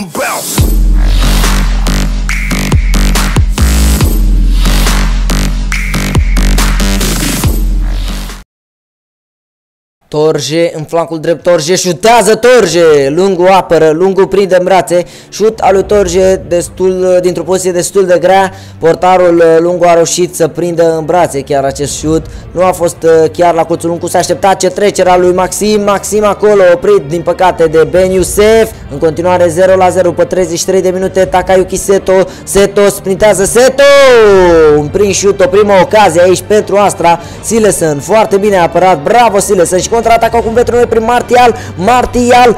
make 'em bounce. Torje în flancul drept, Torje șutează, Torje, Lungu apără, Lungu prinde în brațe, șut al lui Torje dintr-o poziție destul de grea, portarul Lungu a reușit să prindă în brațe chiar acest șut, nu a fost chiar la colțul Lungu, s-a așteptat ce trecerea lui Maxim, Maxim acolo oprit din păcate de Ben Youssef, în continuare 0-0 pe 33 de minute, Takayuki Seto, Seto sprintează, Seto, un prim șut, o primă ocazie aici pentru Astra, Silesan foarte bine apărat, bravo Silesan și contraatacau cum pentru noi prin Martial, Martial,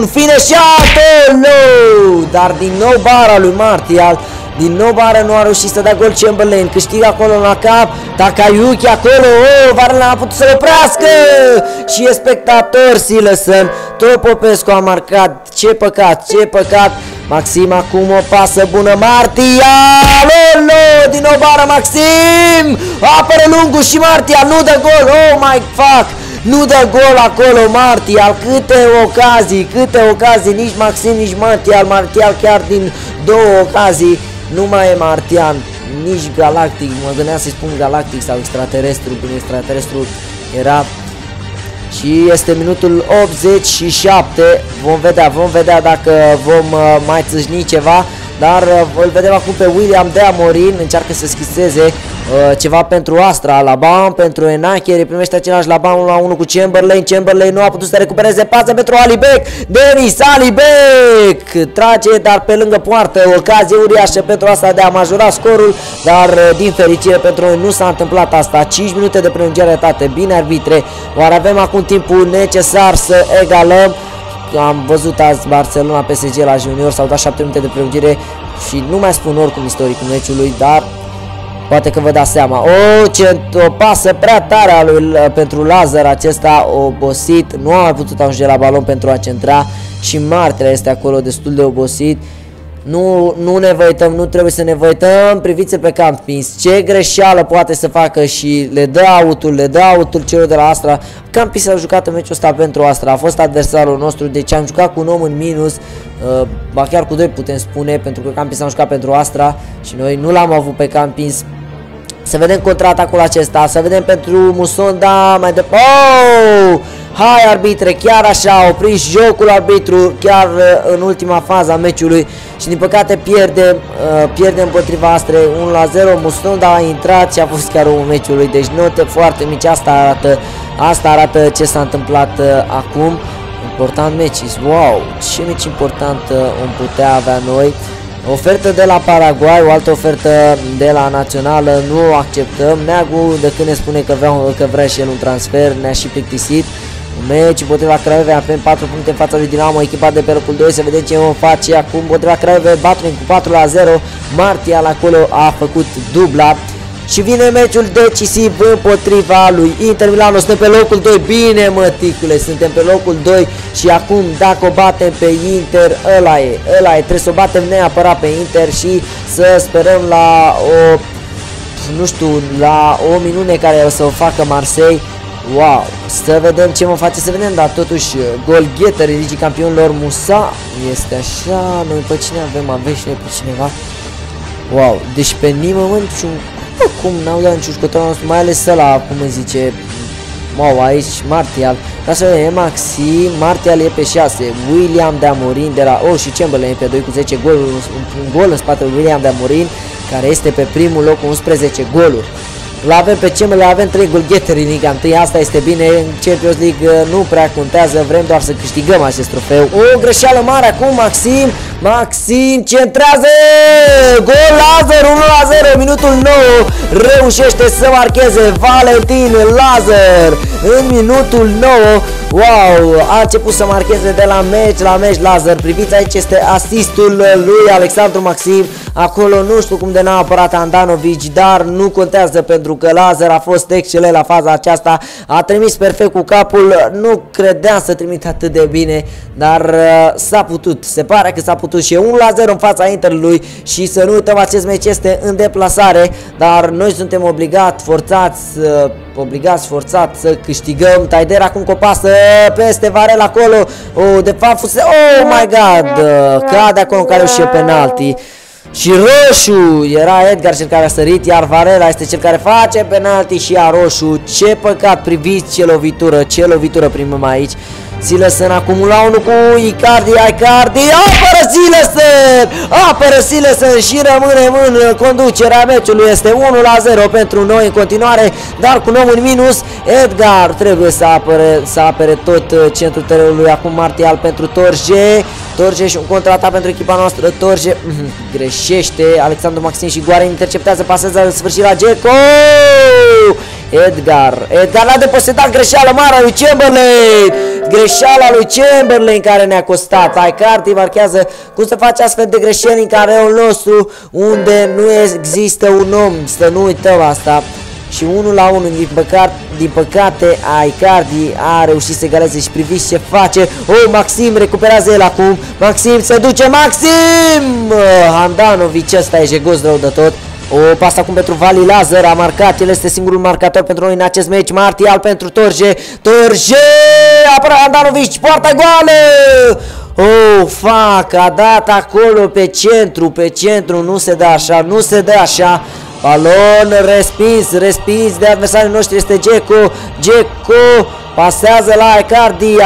un fineșat, no! Dar din nou bara lui Martial, din nou bara nu a reușit să dea gol Chamberlain, câștigă acolo la cap, Takayuki acolo, Varel a putut să oprească și e spectator Silesan, Topopescu a marcat, ce păcat, ce păcat. Maxim acum o pasă bună, Martial, oh, din nou bară Maxim, apără Lungu și Martial, nu dă gol, oh my fuck, nu dă gol acolo Martial, câte ocazii, nici Maxim, nici Martial chiar din două ocazii, nu mai e Martial, nici Galactic, mă gândeam să-i spun Galactic sau extraterestru, când extraterestru era. Și este minutul 87, vom vedea dacă vom mai țâșni ceva, dar îl vedem acum pe William de Amorim, încearcă să schițeze ceva pentru Astra, la ban, pentru Enacheri, primește același la ban 1-1 cu Chamberlain, Chamberlain nu a putut să recupereze, pasă pentru Alibek, Denis Alibek trage, dar pe lângă poartă, ocazie uriașă pentru Astra de a majora scorul, dar din fericire pentru noi nu s-a întâmplat asta, 5 minute de prelungire, tate, bine arbitre, oare avem acum timpul necesar să egalăm. Am văzut azi Barcelona PSG la junior, s-au dat 7 minute de prelungire și nu mai spun oricum istoricul meciului, dar poate că vă dați seama. O pasă prea tare a lui, pentru Lazar, acesta obosit, nu a mai putut ajunge la balon pentru a centra și Martial este acolo destul de obosit. Nu ne văităm, nu trebuie să ne văităm, priviți-l pe Campins, ce greșeală poate să facă și le dă autul celor de la Astra. Campins a jucat în meciul ăsta pentru Astra, a fost adversarul nostru, deci am jucat cu un om în minus, ba chiar cu doi putem spune, pentru că Campins a jucat pentru Astra și noi nu l-am avut pe Campins. Să vedem contraatacul acesta, să vedem pentru Musonda, mai departe, oh! Hai arbitre, chiar așa a oprit jocul arbitru chiar în ultima fază a meciului și din păcate pierdem împotriva Astrei 1-0, Musonda a intrat și a fost chiar omul meciului, deci note foarte mici, asta arată ce s-a întâmplat acum, important meci, wow, ce meci important îmi putea avea noi. Ofertă de la Paraguay, o altă ofertă de la Națională, nu o acceptăm. Neagu, de când ne spune că vrea și el un transfer, ne-a și plictisit. Meci împotriva Craiovei, avem 4 puncte în fața lui Dinamo, echipa de pe locul 2, să vedem ce vom face acum. Împotriva Craiovei, batem cu 4-0, Martial acolo a făcut dubla. Și vine meciul decisiv împotriva lui Inter Milano, suntem pe locul 2, bine măticule, suntem pe locul 2 și acum dacă o batem pe Inter, ăla e, trebuie să o batem neapărat pe Inter și să sperăm la o, nu știu, la o minune care o să o facă Marseille. Wow, să vedem ce mă face, să vedem, dar totuși golgheter Ligii Campionilor Musa, este așa, noi pe cine avem și noi pe cineva, wow, deci pe nimănui cum n-au dat niciun jucător nostru, mai ales ăla, cum îi zice, wow, aici Martial, ca să vedem, Maxim, Martial e pe 6, William de Amorim de la, și Chamberlain e pe 2 cu 10 goluri, un gol în spatele William de Amorim, care este pe primul loc cu 11 goluri. L-avem pe Chamberlain, avem 3 golgheteri în Liga 1, asta este bine, în Champions League nu prea contează, vrem doar să câștigăm acest trofeu. O greșeală mare acum, Maxim centrează, gol Lazar, 1-0, minutul 9, reușește să marcheze Valentin Lazar în minutul 9, wow, a început să marcheze de la meci la meci Lazar, priviți aici este asistul lui Alexandru Maxim, acolo nu știu cum de n-a apărat Handanović, dar nu contează pentru că Lazar a fost excelent la faza aceasta, a trimis perfect cu capul, nu credeam să trimit atât de bine, dar s-a putut, se pare că s-a putut. putut și 1-0 în fața Interului. Și să nu uităm, acest meci este în deplasare, dar noi suntem obligați, forțați să câștigăm. Taider acum cu o pasă peste Varel acolo, de fapt fuse, oh my god, cade acolo în care și eu penalti. Și roșu, era Edgar cel care a sărit, iar Varela este cel care face penalti și ia roșu. Ce păcat, priviți ce lovitură, primim aici. Silesan acum la 1 cu Icardi, apără Silesan! Apără Silesan și rămâne în conducerea meciului, este 1-0 pentru noi în continuare, dar cu un om în minus. Edgar trebuie să apere, tot centrul terenului, acum Martial pentru Torje. Torje și un contraatac pentru echipa noastră. Torje greșește, Alexandru Maxim și Goare interceptează, pasează în sfârșit la Džeko. Edgar l-a deposedat, greșeală mare lui Chamberlain, care ne-a costat. Icardi marchează. Cum să faci astfel de greșeli în careul nostru unde nu există un om, să nu uităm asta. Și 1-1, din păcate Icardi a reușit să egaleze și priviți ce face. Oh, Maxim recuperează el acum, Maxim se duce, Maxim! Handanović, ăsta e jegos rău de tot. O pasă acum pentru Vali Lazar, a marcat, el este singurul marcator pentru noi în acest meci. Martial pentru Torje, apără Handanović, poarta goală! Oh, fac, a dat acolo pe centru, nu se dă așa, balon respins, de adversarii noștri, este Džeko, pasează la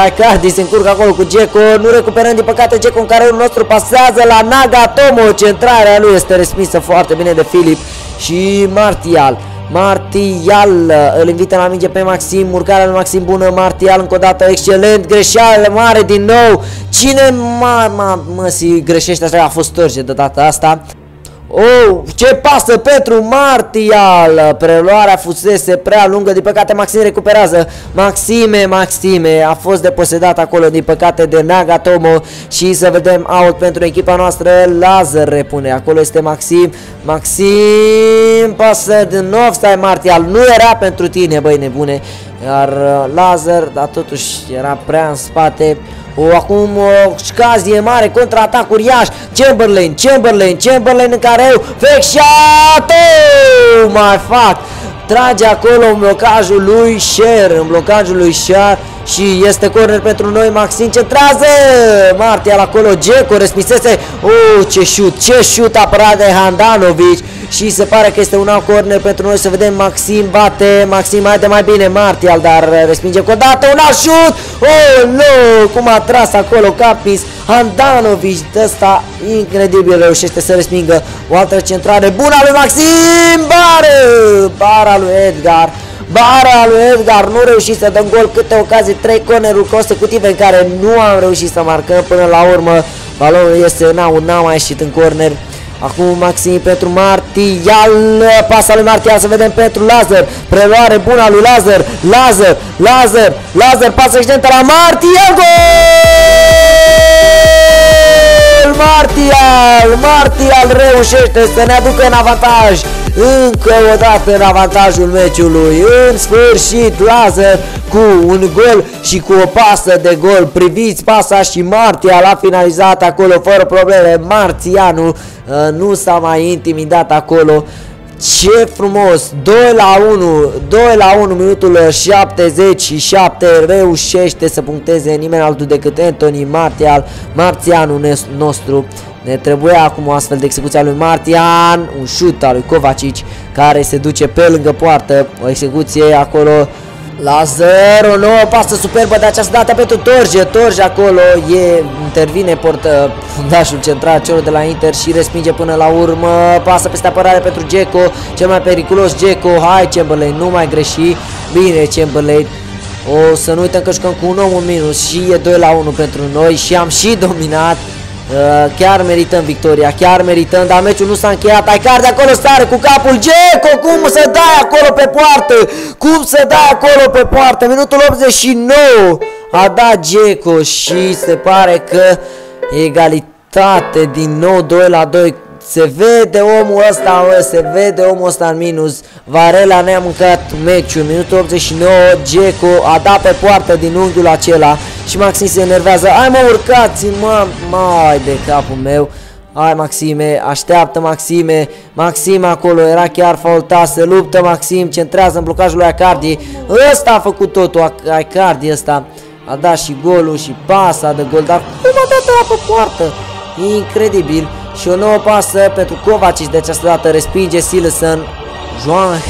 Icardi, se încurcă acolo cu Džeko, nu recuperăm din păcate. Džeko în care nostru pasează la Nagatomo, centrarea lui este respinsă foarte bine de Filip și Martial. Îl invită la minge pe Maxim, urcarea lui Maxim bună, Martial încă o dată excelent, greșeală mare din nou. Cine mă greșește așa, a fost Torje de data asta. Oh, ce pasă pentru Martial, preluarea fusese prea lungă, din păcate Maxim recuperează. Maxime a fost deposedat acolo din păcate de Nagatomo și să vedem out pentru echipa noastră. Lazar repune, acolo este Maxim, pasă din offside. Martial, nu era pentru tine, băi nebune, iar Lazar, dar totuși era prea în spate. O, acum o scazie mare, contraatac uriaș. Chamberlain în care eu fecșat, mai fac, trage acolo în blocajul lui Sher, și este corner pentru noi. Maxim centrează, Martial acolo, Džeko respinsese. Oh, ce șut, apărat de Handanović și se pare că este un alt corner pentru noi. Să vedem, Maxim bate, haide mai bine Martial, dar respinge cu o dată, un alt șut. Oh, nu, cum a tras acolo Campins. Handanović de ăsta incredibil reușește să respingă. O altă centrare bună a lui Maxim, bara lui Edgar. Nu reușit să dăm gol, câte ocazii, 3 corneruri consecutive în care nu am reușit să marcăm până la urmă. Balonul este n-a mai ieșit în corner. Acum Maxim pentru Martial, pasa lui Martial, să vedem pentru Lazar, preluare bună lui Lazar, pasă excelentă la Martial, gol! Martial reușește să ne aducă în avantaj, încă o dată în avantajul meciului. În sfârșit Lazar cu un gol și cu o pasă de gol. Priviți pasa și Martial a finalizat acolo fără probleme. Martianu nu s-a mai intimidat acolo. Ce frumos, 2-1, minutul 77, reușește să puncteze nimeni altul decât Anthony Martial, Martianul nostru. Ne trebuia acum o astfel de execuție a lui Martian, un șut al lui Kovacic care se duce pe lângă poartă, o execuție acolo. Lazar, o nouă pasă superbă de această dată pentru Torje, acolo intervine fundașul central, celor de la Inter și respinge până la urmă. Pasă peste apărare pentru Džeko, cel mai periculos Džeko. Hai Chamberlain, nu mai greși, bine Chamberlain. O să nu uităm că jucăm cu un om în minus și e 2-1 pentru noi și am și dominat. Chiar merităm victoria, dar meciul nu s-a încheiat. Icardi acolo stare cu capul, Džeko, cum să dai acolo pe poartă, minutul 89 a dat Džeko și se pare că egalitate din nou, 2-2. Se vede omul ăsta, în minus. Varela ne-a mâncat meciul, minutul 89, Džeko a dat pe poartă din unghiul acela și Maxim se enervează. Ai mă, urcați-mă, mai de capul meu. Hai Maxime, așteaptă Maxime, Maxim acolo era chiar faultat, se luptă Maxim, centrează în blocajul lui Icardi. Ăsta a făcut totul, Icardi ăsta a dat și golul și pasa de gol, dar cum a dat ăla pe poartă? Incredibil. Și o nouă pasă pentru Kovacic, de această dată respinge Silesan. Juan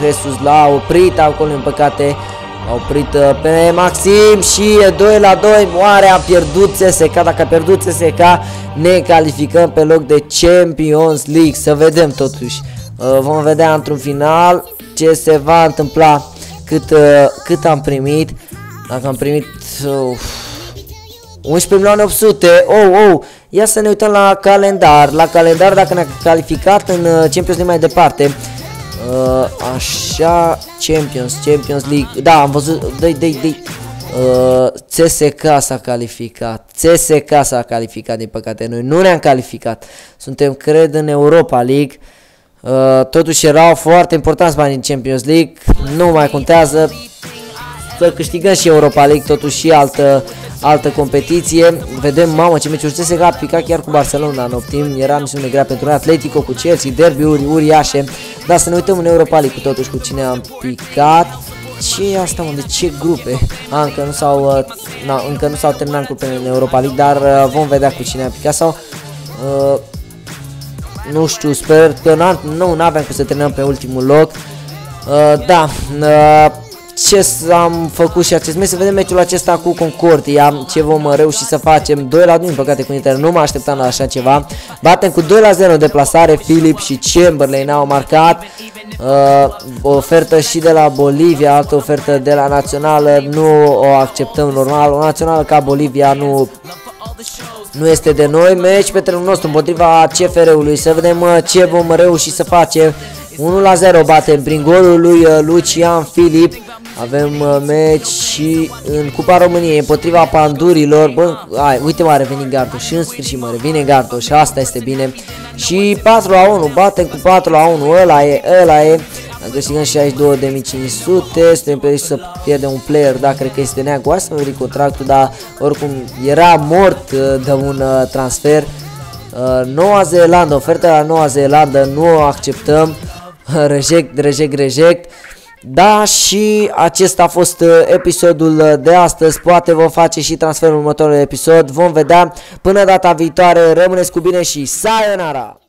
Jesus l-a oprit acolo, în păcate a oprit pe Maxim și e 2-2, moare, a pierdut CSKA, dacă a pierdut CSKA ne calificăm pe loc de Champions League, să vedem totuși, vom vedea într-un final ce se va întâmpla, cât am primit, dacă am primit 11.800.000, ia să ne uităm la calendar, dacă ne-a calificat în Champions League mai departe. Așa, Champions League, da, am văzut, CSKA s-a calificat, din păcate, noi nu ne-am calificat, suntem, cred, în Europa League, totuși erau foarte importanți bani în Champions League, nu mai contează, să câștigăm și Europa League, totuși și altă competiție. Vedem, mamă, ce meciuri, CSKA a picat chiar cu Barcelona în optim, era misiune grea pentru noi, Atletico cu Chelsea, derbiuri uriașe, dar să ne uităm în Europa League totuși cu cine am picat. Ce e asta, mă, de ce grupe? A, încă nu s-au terminat grupele în Europa League, dar vom vedea cu cine am picat sau... nu știu, sper că n-aveam cum să terminăm pe ultimul loc. Ce am făcut și acest meci, să vedem meciul acesta cu Concordia, ce vom reuși să facem. 2-2, din păcate, cu Inter, nu mă așteptam la așa ceva. Batem cu 2-0 deplasare, Filip și Chamberlain au marcat. Ofertă și de la Bolivia, altă ofertă de la Națională, nu o acceptăm normal, o Națională ca Bolivia nu este de noi. Meci pe terenul nostru împotriva CFR-ului, să vedem ce vom reuși să facem. 1-0 batem prin golul lui Lucian Filip. Avem meci și în Cupa României împotriva Pandurilor. Bă, ai, uite, m-a revenit Gardo și în sfârșit mă revine Gardo și asta este bine. Și 4-1, batem cu 4-1, ăla e. Câștigăm 62.500, suntem pe risc să pierdem un player, da, cred că este Neagu, hai să mă ridic contractul, dar oricum era mort de un transfer. Noua Zeelandă, oferta la Noua Zeelandă, nu o acceptăm, reject. Da, și acesta a fost episodul de astăzi, poate vom face și transferul următorului episod, vom vedea. Până data viitoare, rămâneți cu bine și sayonara!